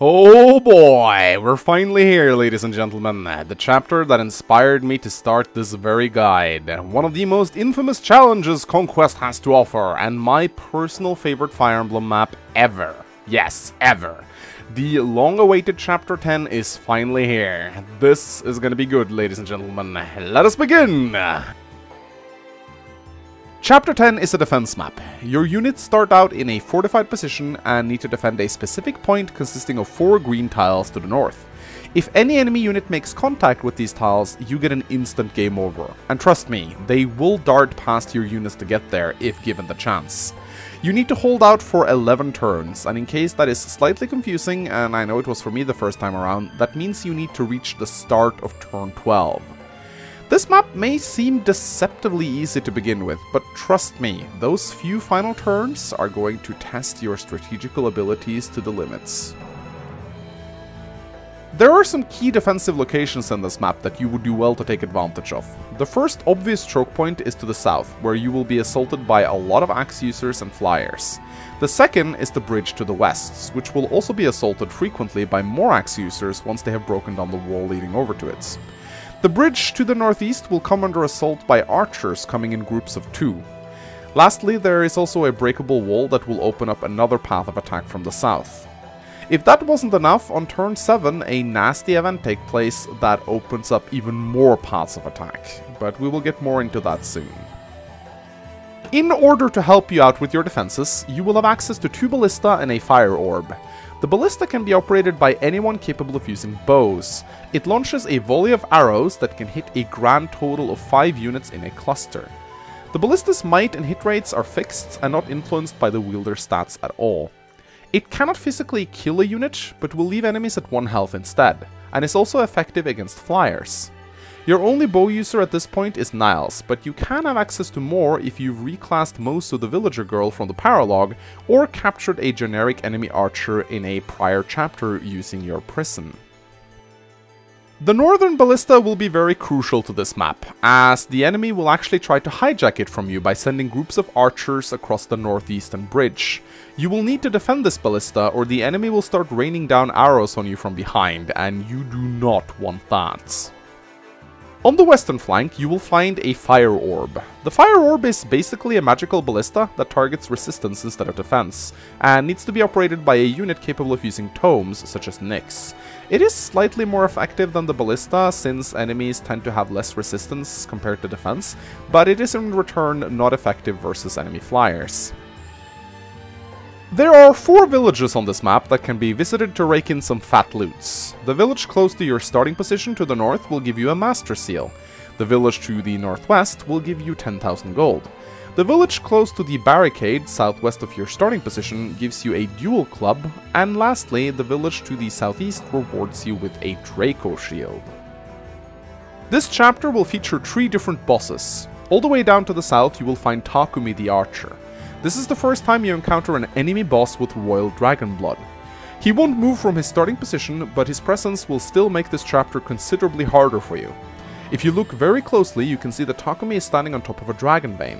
Oh boy, we're finally here, ladies and gentlemen. The chapter that inspired me to start this very guide. One of the most infamous challenges Conquest has to offer, and my personal favorite Fire Emblem map ever. Yes, ever. The long-awaited Chapter 10 is finally here. This is gonna be good, ladies and gentlemen. Let us begin! Chapter 10 is a defense map. Your units start out in a fortified position and need to defend a specific point consisting of 4 green tiles to the north. If any enemy unit makes contact with these tiles, you get an instant game over. And trust me, they will dart past your units to get there if given the chance. You need to hold out for 11 turns, and in case that is slightly confusing, and I know it was for me the first time around, that means you need to reach the start of turn 12. This map may seem deceptively easy to begin with, but trust me, those few final turns are going to test your strategical abilities to the limits. There are some key defensive locations in this map that you would do well to take advantage of. The first obvious choke point is to the south, where you will be assaulted by a lot of axe users and flyers. The second is the bridge to the west, which will also be assaulted frequently by more axe users once they have broken down the wall leading over to it. The bridge to the northeast will come under assault by archers coming in groups of 2. Lastly, there is also a breakable wall that will open up another path of attack from the south. If that wasn't enough, on turn 7 a nasty event takes place that opens up even more paths of attack, but we will get more into that soon. In order to help you out with your defenses, you will have access to 2 ballista and a fire orb. The ballista can be operated by anyone capable of using bows. It launches a volley of arrows that can hit a grand total of 5 units in a cluster. The ballista's might and hit rates are fixed and not influenced by the wielder's stats at all. It cannot physically kill a unit, but will leave enemies at 1 health instead, and is also effective against flyers. Your only bow user at this point is Niles, but you can have access to more if you've reclassed Mosu the villager girl from the paralogue, or captured a generic enemy archer in a prior chapter using your prison. The northern ballista will be very crucial to this map, as the enemy will actually try to hijack it from you by sending groups of archers across the northeastern bridge. You will need to defend this ballista, or the enemy will start raining down arrows on you from behind, and you do not want that. On the western flank, you will find a fire orb. The fire orb is basically a magical ballista that targets resistance instead of defense, and needs to be operated by a unit capable of using tomes, such as Nyx. It is slightly more effective than the ballista, since enemies tend to have less resistance compared to defense, but it is in return not effective versus enemy flyers. There are 4 villages on this map that can be visited to rake in some fat loots. The village close to your starting position to the north will give you a master seal. The village to the northwest will give you 10,000 gold. The village close to the barricade southwest of your starting position gives you a dual club. And lastly, the village to the southeast rewards you with a Draco shield. This chapter will feature 3 different bosses. All the way down to the south you will find Takumi the archer. This is the first time you encounter an enemy boss with Royal Dragon Blood. He won't move from his starting position, but his presence will still make this chapter considerably harder for you. If you look very closely, you can see that Takumi is standing on top of a dragon vein.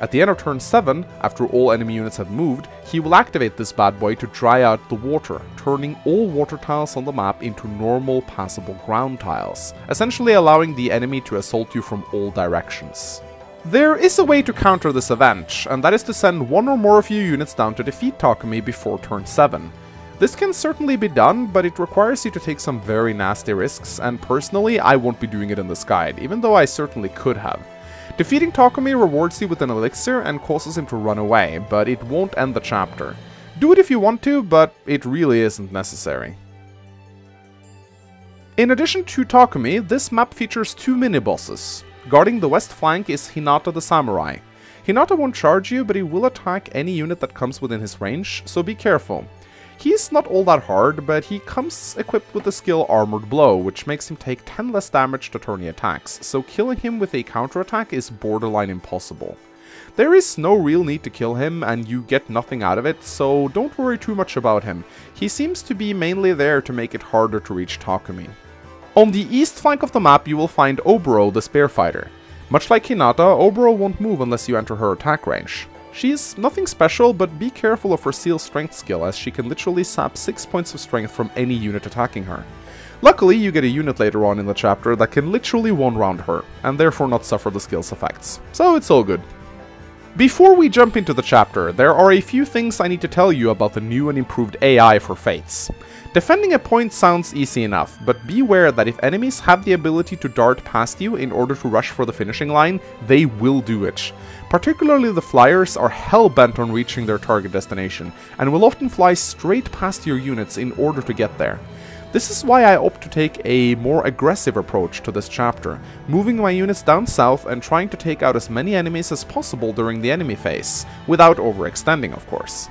At the end of turn 7, after all enemy units have moved, he will activate this bad boy to dry out the water, turning all water tiles on the map into normal passable ground tiles, essentially allowing the enemy to assault you from all directions. There is a way to counter this event, and that is to send 1 or more of your units down to defeat Takumi before turn 7. This can certainly be done, but it requires you to take some very nasty risks, and personally I won't be doing it in this guide, even though I certainly could have. Defeating Takumi rewards you with an elixir and causes him to run away, but it won't end the chapter. Do it if you want to, but it really isn't necessary. In addition to Takumi, this map features 2 mini-bosses. Guarding the west flank is Hinata the Samurai. Hinata won't charge you, but he will attack any unit that comes within his range, so be careful. He's not all that hard, but he comes equipped with the skill Armored Blow, which makes him take 10 less damage to turn he attacks, so killing him with a counterattack is borderline impossible. There is no real need to kill him, and you get nothing out of it, so don't worry too much about him. He seems to be mainly there to make it harder to reach Takumi. On the east flank of the map you will find Obero the Spearfighter. Much like Hinata, Obero won't move unless you enter her attack range. She's nothing special, but be careful of her Seal Strength skill, as she can literally sap 6 points of strength from any unit attacking her. Luckily, you get a unit later on in the chapter that can literally one-round her, and therefore not suffer the skill's effects. So it's all good. Before we jump into the chapter, there are a few things I need to tell you about the new and improved AI for Fates. Defending a point sounds easy enough, but beware that if enemies have the ability to dart past you in order to rush for the finishing line, they will do it. Particularly the flyers are hell-bent on reaching their target destination, and will often fly straight past your units in order to get there. This is why I opt to take a more aggressive approach to this chapter, moving my units down south and trying to take out as many enemies as possible during the enemy phase, without overextending, of course.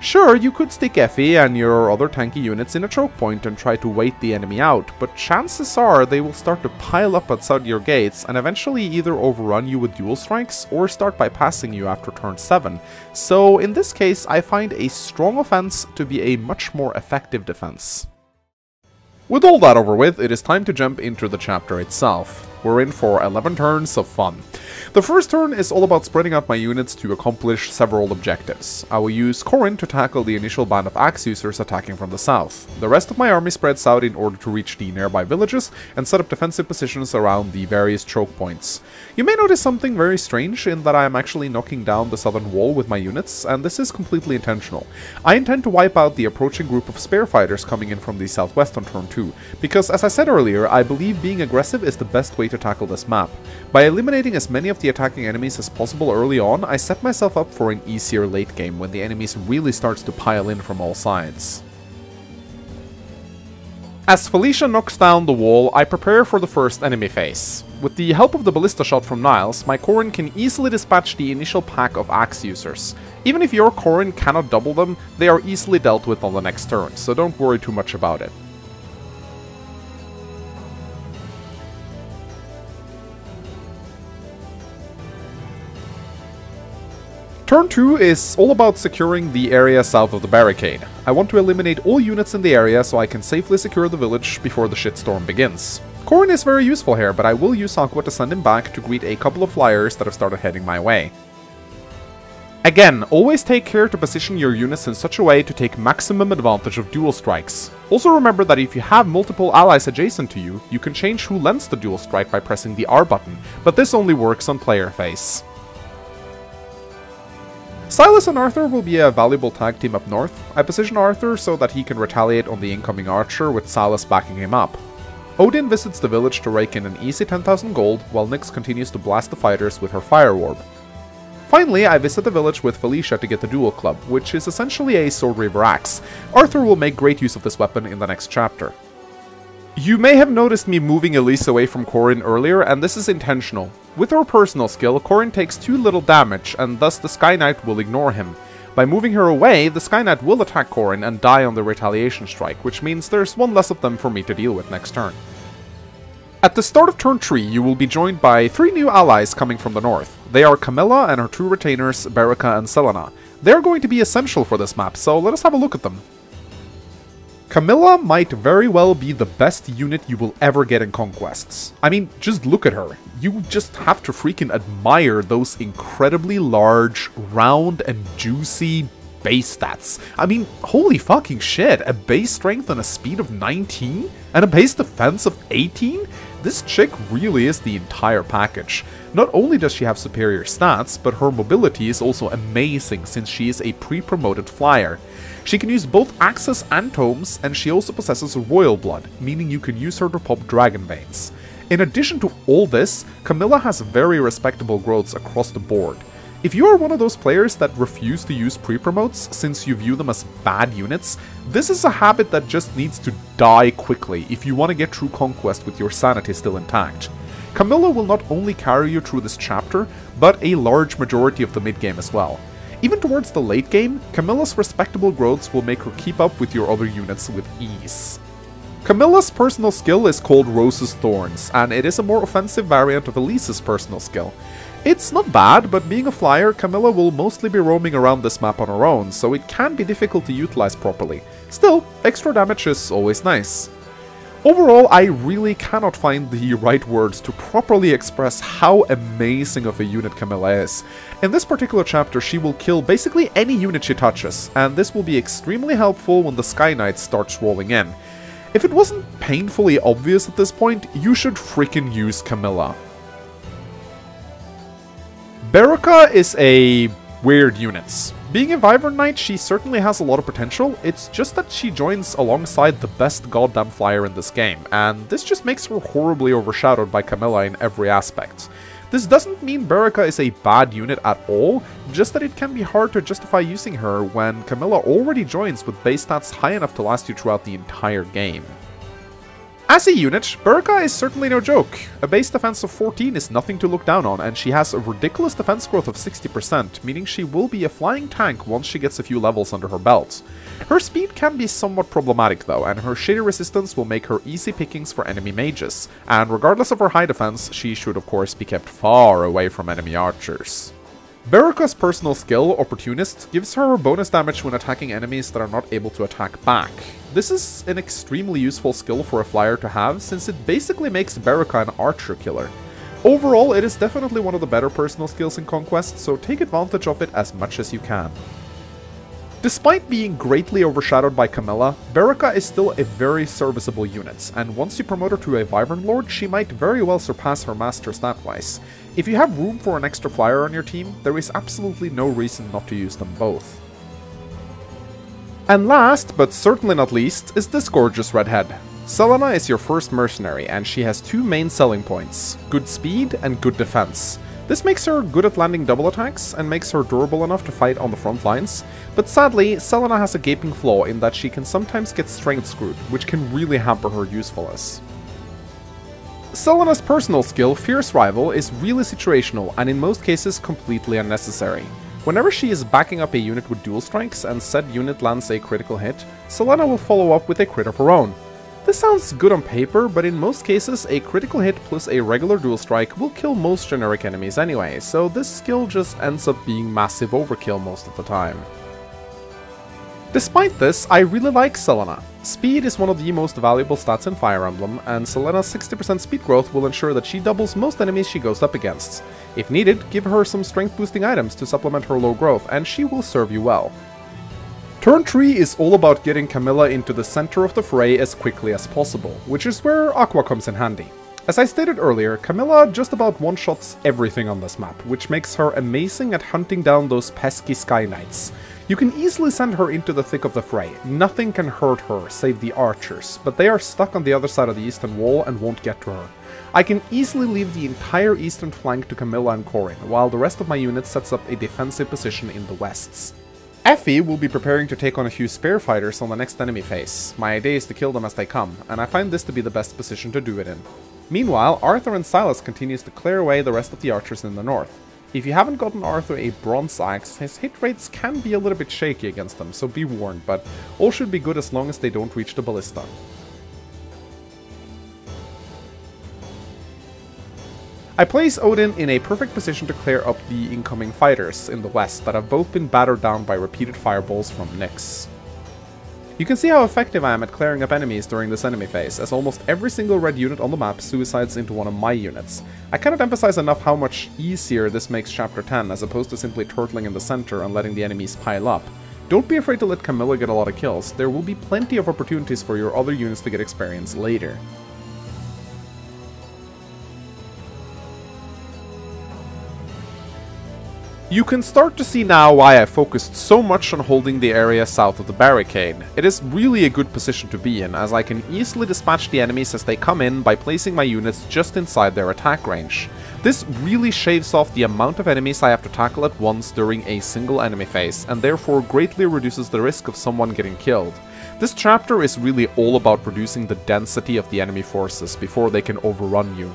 Sure, you could stick Effie and your other tanky units in a choke point and try to wait the enemy out, but chances are they will start to pile up outside your gates and eventually either overrun you with dual strikes or start bypassing you after turn 7, so in this case I find a strong offense to be a much more effective defense. With all that over with, it is time to jump into the chapter itself. We're in for 11 turns of fun. The first turn is all about spreading out my units to accomplish several objectives. I will use Corrin to tackle the initial band of axe users attacking from the south. The rest of my army spreads out in order to reach the nearby villages and set up defensive positions around the various choke points. You may notice something very strange in that I am actually knocking down the southern wall with my units, and this is completely intentional. I intend to wipe out the approaching group of spear fighters coming in from the southwest on turn 2, because as I said earlier, I believe being aggressive is the best way to tackle this map. By eliminating as many of the attacking enemies as possible early on, I set myself up for an easier late game when the enemies really starts to pile in from all sides. As Felicia knocks down the wall, I prepare for the first enemy phase. With the help of the ballista shot from Niles, my Corrin can easily dispatch the initial pack of axe users. Even if your Corrin cannot double them, they are easily dealt with on the next turn, so don't worry too much about it. Turn 2 is all about securing the area south of the barricade. I want to eliminate all units in the area so I can safely secure the village before the shitstorm begins. Corrin is very useful here, but I will use Aqua to send him back to greet a couple of flyers that have started heading my way. Again, always take care to position your units in such a way to take maximum advantage of dual strikes. Also remember that if you have multiple allies adjacent to you, you can change who lends the dual strike by pressing the R button, but this only works on player phase. Silas and Arthur will be a valuable tag team up north. I position Arthur so that he can retaliate on the incoming archer with Silas backing him up. Odin visits the village to rake in an easy 10,000 gold, while Nyx continues to blast the fighters with her fire orb. Finally, I visit the village with Felicia to get the dual club, which is essentially a sword reaver axe. Arthur will make great use of this weapon in the next chapter. You may have noticed me moving Elise away from Corrin earlier, and this is intentional. With her personal skill, Corrin takes too little damage, and thus the Sky Knight will ignore him. By moving her away, the Sky Knight will attack Corrin and die on the retaliation strike, which means there's one less of them for me to deal with next turn. At the start of turn 3, you will be joined by 3 new allies coming from the north. They are Camilla and her 2 retainers, Berica and Selena. They're going to be essential for this map, so let us have a look at them. Camilla might very well be the best unit you will ever get in Conquests. I mean, just look at her. You just have to freaking admire those incredibly large, round and juicy base stats. I mean, holy fucking shit, a base strength and a speed of 19? And a base defense of 18? This chick really is the entire package. Not only does she have superior stats, but her mobility is also amazing since she is a pre-promoted flyer. She can use both axes and tomes, and she also possesses royal blood, meaning you can use her to pop dragon veins. In addition to all this, Camilla has very respectable growths across the board. If you are one of those players that refuse to use pre-promotes since you view them as bad units, this is a habit that just needs to die quickly if you want to get through Conquest with your sanity still intact. Camilla will not only carry you through this chapter, but a large majority of the mid-game as well. Even towards the late game, Camilla's respectable growths will make her keep up with your other units with ease. Camilla's personal skill is called Rose's Thorns, and it is a more offensive variant of Elise's personal skill. It's not bad, but being a flyer, Camilla will mostly be roaming around this map on her own, so it can be difficult to utilize properly. Still, extra damage is always nice. Overall, I really cannot find the right words to properly express how amazing of a unit Camilla is. In this particular chapter, she will kill basically any unit she touches, and this will be extremely helpful when the Sky Knight starts rolling in. If it wasn't painfully obvious at this point, you should freaking use Camilla. Berica is a weird unit. Being a Wyvern Knight, she certainly has a lot of potential, it's just that she joins alongside the best goddamn flyer in this game, and this just makes her horribly overshadowed by Camilla in every aspect. This doesn't mean Berica is a bad unit at all, just that it can be hard to justify using her when Camilla already joins with base stats high enough to last you throughout the entire game. As a unit, Berica is certainly no joke. A base defense of 14 is nothing to look down on, and she has a ridiculous defense growth of 60%, meaning she will be a flying tank once she gets a few levels under her belt. Her speed can be somewhat problematic though, and her shitty resistance will make her easy pickings for enemy mages, and regardless of her high defense, she should of course be kept far away from enemy archers. Berica's personal skill, Opportunist, gives her bonus damage when attacking enemies that are not able to attack back. This is an extremely useful skill for a flyer to have, since it basically makes Berica an archer killer. Overall, it is definitely one of the better personal skills in Conquest, so take advantage of it as much as you can. Despite being greatly overshadowed by Camilla, Berica is still a very serviceable unit, and once you promote her to a Wyvern Lord, she might very well surpass her master stat-wise. If you have room for an extra flyer on your team, there is absolutely no reason not to use them both. And last, but certainly not least, is this gorgeous redhead. Selena is your first mercenary, and she has two main selling points, good speed and good defense. This makes her good at landing double attacks, and makes her durable enough to fight on the front lines, but sadly, Selena has a gaping flaw in that she can sometimes get strength screwed, which can really hamper her usefulness. Selena's personal skill, Fierce Rival, is really situational, and in most cases completely unnecessary. Whenever she is backing up a unit with dual strikes, and said unit lands a critical hit, Selena will follow up with a crit of her own. This sounds good on paper, but in most cases, a critical hit plus a regular dual strike will kill most generic enemies anyway, so this skill just ends up being massive overkill most of the time. Despite this, I really like Selena. Speed is one of the most valuable stats in Fire Emblem, and Selena's 60% speed growth will ensure that she doubles most enemies she goes up against. If needed, give her some strength boosting items to supplement her low growth, and she will serve you well. Turn 3 is all about getting Camilla into the center of the fray as quickly as possible, which is where Aqua comes in handy. As I stated earlier, Camilla just about one-shots everything on this map, which makes her amazing at hunting down those pesky Sky Knights. You can easily send her into the thick of the fray, nothing can hurt her save the archers, but they are stuck on the other side of the eastern wall and won't get to her. I can easily leave the entire eastern flank to Camilla and Corrin, while the rest of my unit sets up a defensive position in the wests. Effie will be preparing to take on a few spear fighters on the next enemy phase. My idea is to kill them as they come, and I find this to be the best position to do it in. Meanwhile, Arthur and Silas continues to clear away the rest of the archers in the north. If you haven't gotten Arthur a bronze axe, his hit rates can be a little bit shaky against them, so be warned, but all should be good as long as they don't reach the ballista. I place Odin in a perfect position to clear up the incoming fighters in the west that have both been battered down by repeated fireballs from Nyx. You can see how effective I am at clearing up enemies during this enemy phase, as almost every single red unit on the map suicides into one of my units. I cannot emphasize enough how much easier this makes Chapter 10 as opposed to simply turtling in the center and letting the enemies pile up. Don't be afraid to let Camilla get a lot of kills, there will be plenty of opportunities for your other units to get experience later. You can start to see now why I focused so much on holding the area south of the barricade. It is really a good position to be in, as I can easily dispatch the enemies as they come in by placing my units just inside their attack range. This really shaves off the amount of enemies I have to tackle at once during a single enemy phase, and therefore greatly reduces the risk of someone getting killed. This chapter is really all about reducing the density of the enemy forces before they can overrun you.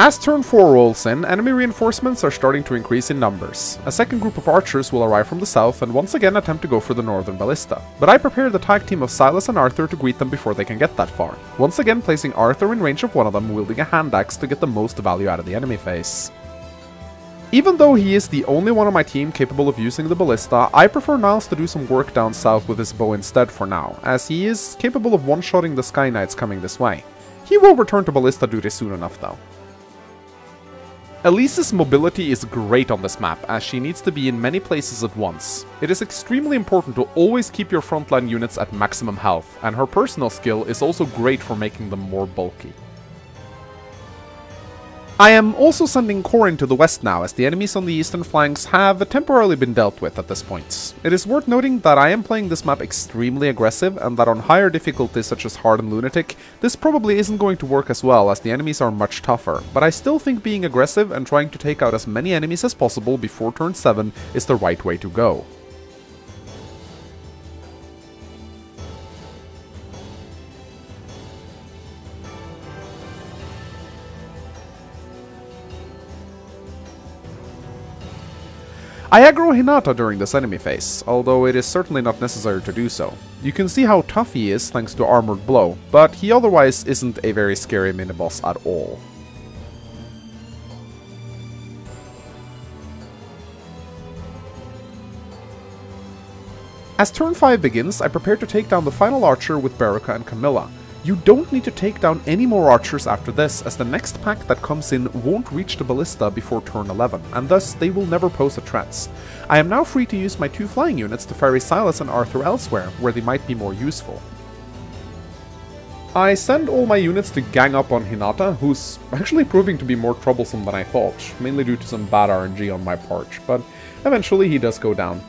As turn 4 rolls in, enemy reinforcements are starting to increase in numbers. A second group of archers will arrive from the south and once again attempt to go for the northern ballista, but I prepare the tag team of Silas and Arthur to greet them before they can get that far, once again placing Arthur in range of one of them wielding a hand axe to get the most value out of the enemy phase. Even though he is the only one on my team capable of using the ballista, I prefer Niles to do some work down south with his bow instead for now, as he is capable of one-shotting the Sky Knights coming this way. He will return to ballista duty soon enough though. Elise's mobility is great on this map, as she needs to be in many places at once. It is extremely important to always keep your frontline units at maximum health, and her personal skill is also great for making them more bulky. I am also sending Corrin to the west now, as the enemies on the eastern flanks have temporarily been dealt with at this point. It is worth noting that I am playing this map extremely aggressive, and that on higher difficulties such as Hard and Lunatic, this probably isn't going to work as well, as the enemies are much tougher, but I still think being aggressive and trying to take out as many enemies as possible before turn 7 is the right way to go. I aggro Hinata during this enemy phase, although it is certainly not necessary to do so. You can see how tough he is thanks to Armored Blow, but he otherwise isn't a very scary miniboss at all. As turn 5 begins, I prepare to take down the final archer with Berica and Camilla. You don't need to take down any more archers after this, as the next pack that comes in won't reach the ballista before turn 11, and thus they will never pose a threat. I am now free to use my two flying units to ferry Silas and Arthur elsewhere, where they might be more useful. I send all my units to gang up on Hinata, who's actually proving to be more troublesome than I thought, mainly due to some bad RNG on my part, but eventually he does go down.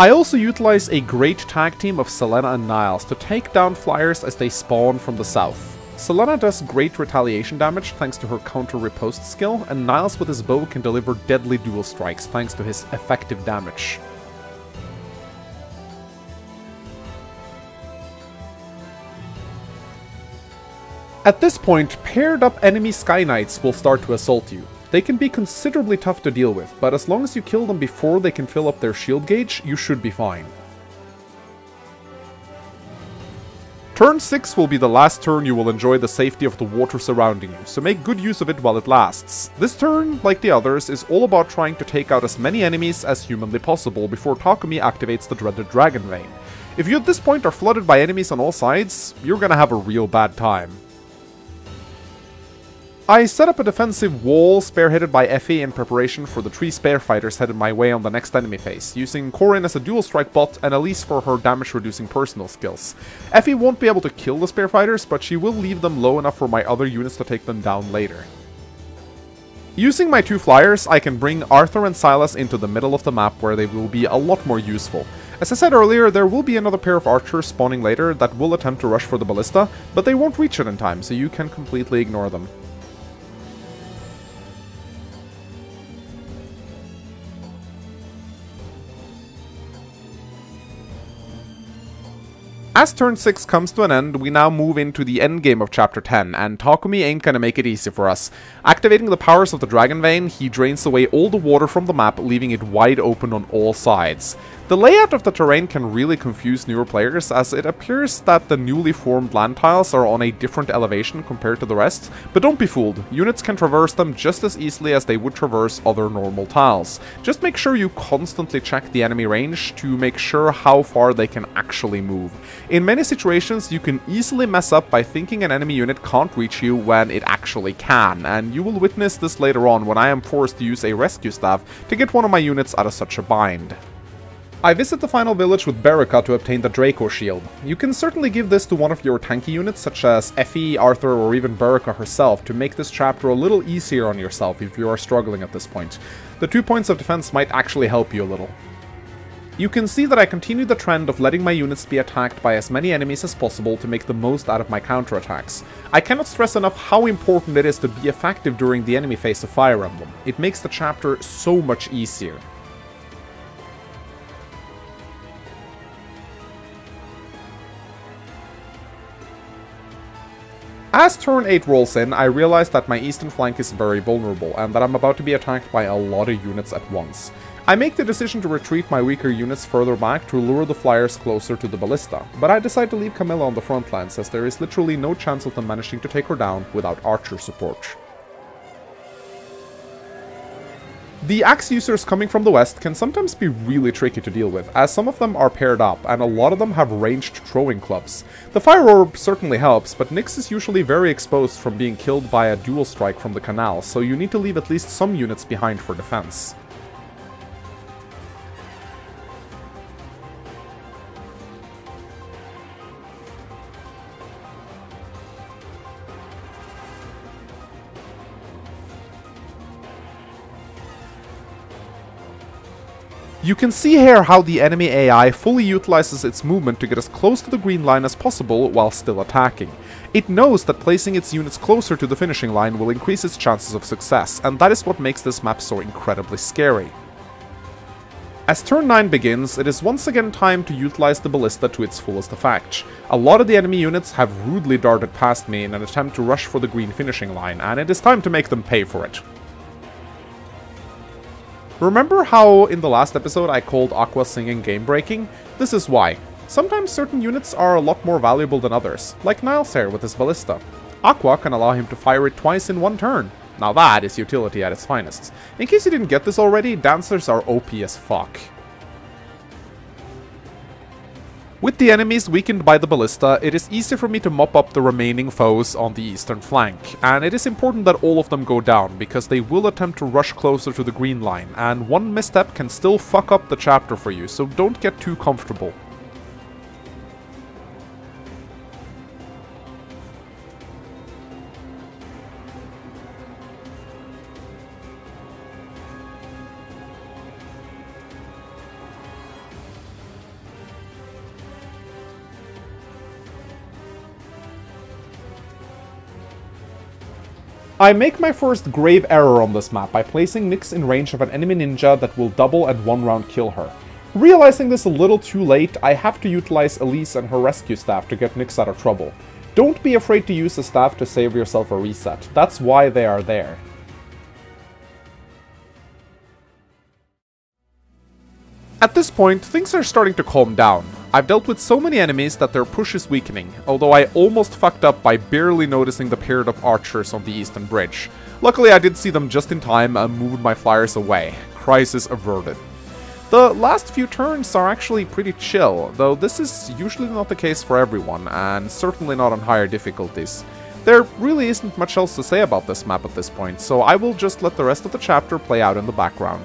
I also utilize a great tag team of Selena and Niles to take down flyers as they spawn from the south. Selena does great retaliation damage thanks to her counter riposte skill, and Niles with his bow can deliver deadly dual strikes thanks to his effective damage. At this point, paired up enemy Sky Knights will start to assault you. They can be considerably tough to deal with, but as long as you kill them before they can fill up their shield gauge, you should be fine. Turn 6 will be the last turn you will enjoy the safety of the water surrounding you, so make good use of it while it lasts. This turn, like the others, is all about trying to take out as many enemies as humanly possible before Takumi activates the dreaded Dragon Vein. If you at this point are flooded by enemies on all sides, you're gonna have a real bad time. I set up a defensive wall spearheaded by Effie in preparation for the three spear fighters headed my way on the next enemy phase, using Corrin as a dual strike bot and Elise for her damage reducing personal skills. Effie won't be able to kill the spear fighters, but she will leave them low enough for my other units to take them down later. Using my two flyers, I can bring Arthur and Silas into the middle of the map where they will be a lot more useful. As I said earlier, there will be another pair of archers spawning later that will attempt to rush for the ballista, but they won't reach it in time, so you can completely ignore them. As turn 6 comes to an end, we now move into the endgame of chapter 10, and Takumi ain't gonna make it easy for us. Activating the powers of the Dragon Vein, he drains away all the water from the map, leaving it wide open on all sides. The layout of the terrain can really confuse newer players, as it appears that the newly formed land tiles are on a different elevation compared to the rest, but don't be fooled, units can traverse them just as easily as they would traverse other normal tiles. Just make sure you constantly check the enemy range to make sure how far they can actually move. In many situations, you can easily mess up by thinking an enemy unit can't reach you when it actually can, and you will witness this later on when I am forced to use a rescue staff to get one of my units out of such a bind. I visit the final village with Berica to obtain the Draco Shield. You can certainly give this to one of your tanky units such as Effie, Arthur, or even Berica herself to make this chapter a little easier on yourself if you are struggling at this point. The 2 points of defense might actually help you a little. You can see that I continue the trend of letting my units be attacked by as many enemies as possible to make the most out of my counterattacks. I cannot stress enough how important it is to be effective during the enemy phase of Fire Emblem. It makes the chapter so much easier. As turn 8 rolls in, I realize that my eastern flank is very vulnerable, and that I'm about to be attacked by a lot of units at once. I make the decision to retreat my weaker units further back to lure the flyers closer to the ballista, but I decide to leave Camilla on the front lines as there is literally no chance of them managing to take her down without archer support. The axe users coming from the west can sometimes be really tricky to deal with, as some of them are paired up and a lot of them have ranged throwing clubs. The fire orb certainly helps, but Nyx is usually very exposed from being killed by a dual strike from the canal, so you need to leave at least some units behind for defense. You can see here how the enemy AI fully utilizes its movement to get as close to the green line as possible while still attacking. It knows that placing its units closer to the finishing line will increase its chances of success, and that is what makes this map so incredibly scary. As turn 9 begins, it is once again time to utilize the ballista to its fullest effect. A lot of the enemy units have rudely darted past me in an attempt to rush for the green finishing line, and it is time to make them pay for it. Remember how in the last episode I called Aqua singing game-breaking? This is why. Sometimes certain units are a lot more valuable than others, like Niles here with his ballista. Aqua can allow him to fire it twice in one turn. Now that is utility at its finest. In case you didn't get this already, dancers are OP as fuck. With the enemies weakened by the ballista, it is easy for me to mop up the remaining foes on the eastern flank, and it is important that all of them go down, because they will attempt to rush closer to the green line, and one misstep can still fuck up the chapter for you, so don't get too comfortable. I make my first grave error on this map by placing Nyx in range of an enemy ninja that will double and one round kill her. Realizing this a little too late, I have to utilize Elise and her rescue staff to get Nyx out of trouble. Don't be afraid to use the staff to save yourself a reset, that's why they are there. At this point, things are starting to calm down. I've dealt with so many enemies that their push is weakening, although I almost fucked up by barely noticing the pair of archers on the eastern bridge. Luckily I did see them just in time and moved my flyers away. Crisis averted. The last few turns are actually pretty chill, though this is usually not the case for everyone, and certainly not on higher difficulties. There really isn't much else to say about this map at this point, so I will just let the rest of the chapter play out in the background.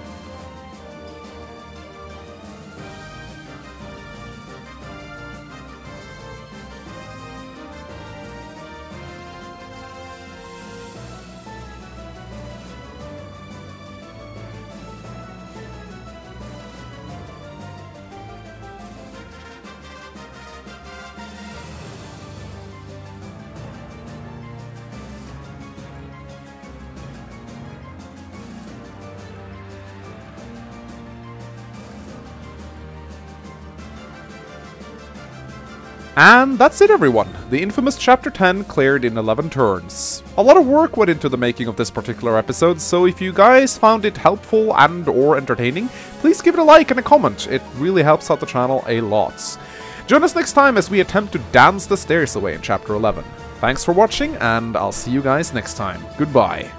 And that's it everyone, the infamous chapter 10 cleared in 11 turns. A lot of work went into the making of this particular episode, so if you guys found it helpful and or entertaining, please give it a like and a comment, it really helps out the channel a lot. Join us next time as we attempt to dance the stairs away in chapter 11. Thanks for watching, and I'll see you guys next time. Goodbye.